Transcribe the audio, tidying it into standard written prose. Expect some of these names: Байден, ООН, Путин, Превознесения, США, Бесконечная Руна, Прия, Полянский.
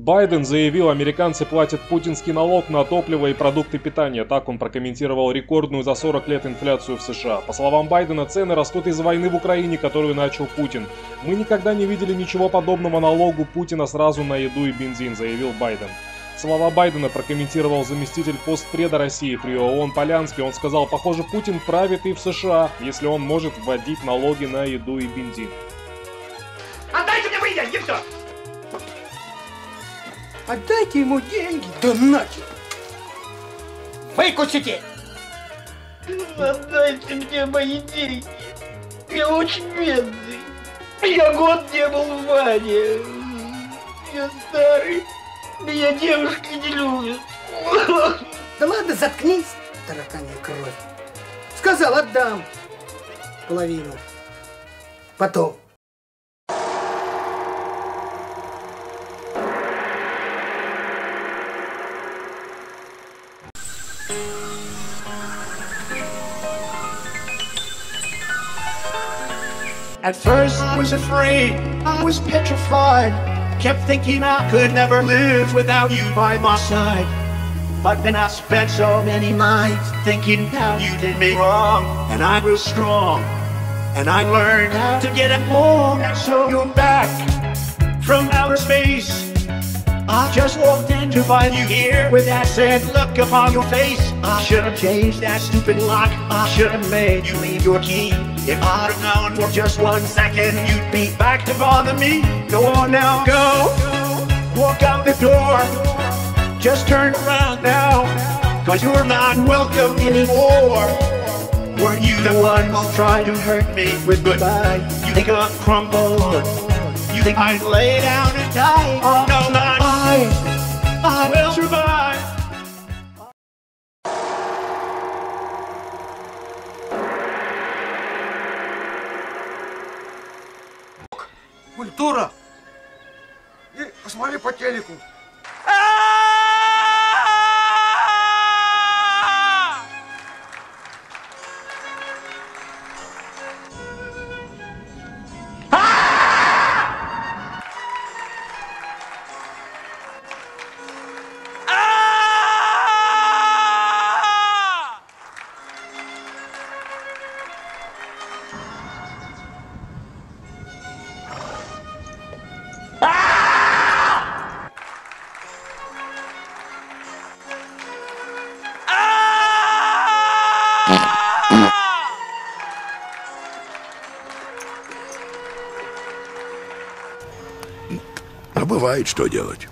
Байден заявил, американцы платят путинский налог на топливо и продукты питания. Так он прокомментировал рекордную за 40 лет инфляцию в США. По словам Байдена, цены растут из-за войны в Украине, которую начал Путин. «Мы никогда не видели ничего подобного налогу Путина сразу на еду и бензин», — заявил Байден. Слова Байдена прокомментировал заместитель постпреда России при ООН Полянский. Он сказал, похоже, Путин правит и в США, если он может вводить налоги на еду и бензин. Отдайте мне мои деньги, все! Отдайте ему деньги, да нафиг! Выкусите! Отдайте мне мои деньги! Я очень бедный! Я год не был в ванне! Я старый! Меня девушки не любят. Да ладно, заткнись, тараканья кровь. Сказал, отдам половину. Потом. At first I was afraid, I was petrified. Kept thinking I could never live without you by my side. But then I spent so many nights thinking how you did me wrong. And I grew strong, and I learned how to get along. And so you're back from outer space. I just walked in to find you here with that sad look upon your face. I should have changed that stupid lock. I should have made you leave your key. If I'd have known for just 1 second, you'd be back to bother me. Go on now, go, walk out the door. Just turn around now, cause you're not welcome anymore. Were you the one who tried to hurt me with goodbye? You think I'd crumble? You think I'd lay down and die? Oh no, not I will survive. Культура! И посмотри по телеку. А бывает, что делать.